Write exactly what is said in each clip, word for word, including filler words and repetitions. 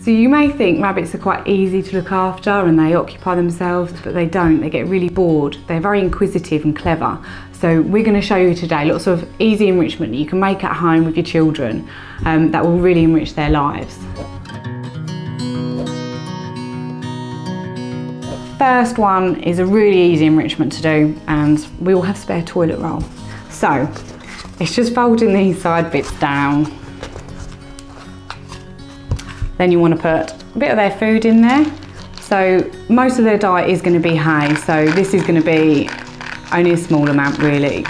So you may think rabbits are quite easy to look after and they occupy themselves, but they don't. They get really bored. They're very inquisitive and clever. So we're going to show you today lots of easy enrichment that you can make at home with your children um, that will really enrich their lives. First one is a really easy enrichment to do, and we all have spare toilet roll. So it's just folding these side bits down. Then you want to put a bit of their food in there. So most of their diet is going to be hay, so this is going to be only a small amount really.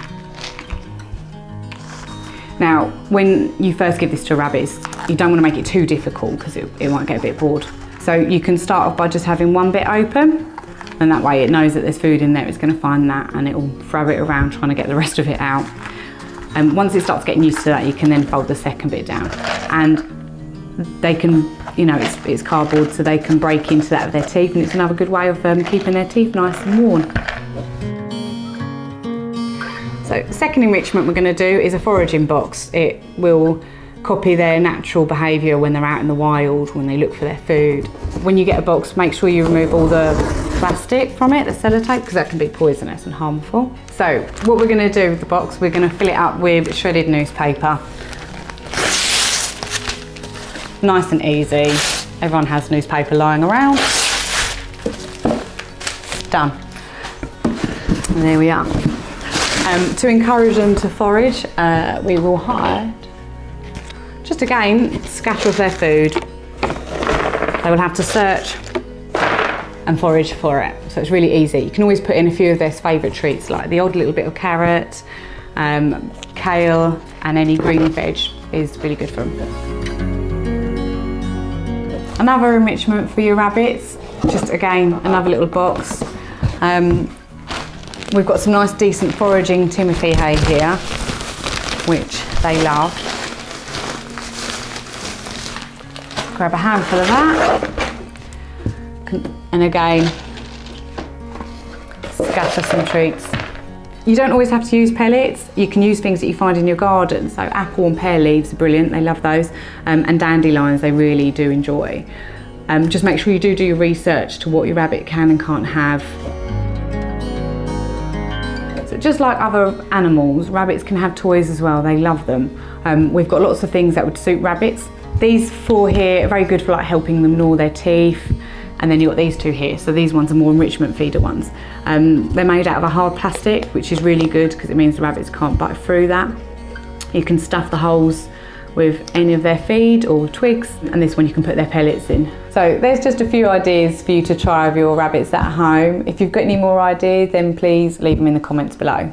Now, when you first give this to a rabbit, you don't want to make it too difficult because it, it might get a bit bored. So you can start off by just having one bit open, and that way it knows that there's food in there, it's going to find that and it will throw it around trying to get the rest of it out. And once it starts getting used to that, you can then fold the second bit down. And they can, you know, it's, it's cardboard, so they can break into that with their teeth, and it's another good way of um, keeping their teeth nice and worn. So second enrichment we're going to do is a foraging box. It will copy their natural behaviour when they're out in the wild, when they look for their food. When you get a box, make sure you remove all the plastic from it, the sellotape, because that can be poisonous and harmful. So what we're going to do with the box, we're going to fill it up with shredded newspaper. Nice and easy. Everyone has newspaper lying around. Done. And there we are. Um, to encourage them to forage, uh, we will hide. Just again, scatter of their food. They will have to search and forage for it. So it's really easy. You can always put in a few of their favourite treats, like the odd little bit of carrot, um, kale, and any green veg is really good for them. Another enrichment for your rabbits, just again, another little box. Um, we've got some nice, decent foraging timothy hay here, which they love. Grab a handful of that. And again, scatter some treats. You don't always have to use pellets. You can use things that you find in your garden. So apple and pear leaves are brilliant, they love those. Um, and dandelions, they really do enjoy. Um, just make sure you do do your research to what your rabbit can and can't have. So just like other animals, rabbits can have toys as well, they love them. Um, we've got lots of things that would suit rabbits. These four here are very good for like helping them gnaw their teeth. And then you've got these two here, so these ones are more enrichment feeder ones. Um, they're made out of a hard plastic, which is really good because it means the rabbits can't bite through that. You can stuff the holes with any of their feed or twigs, and this one you can put their pellets in. So there's just a few ideas for you to try with your rabbits at home. If you've got any more ideas, then please leave them in the comments below.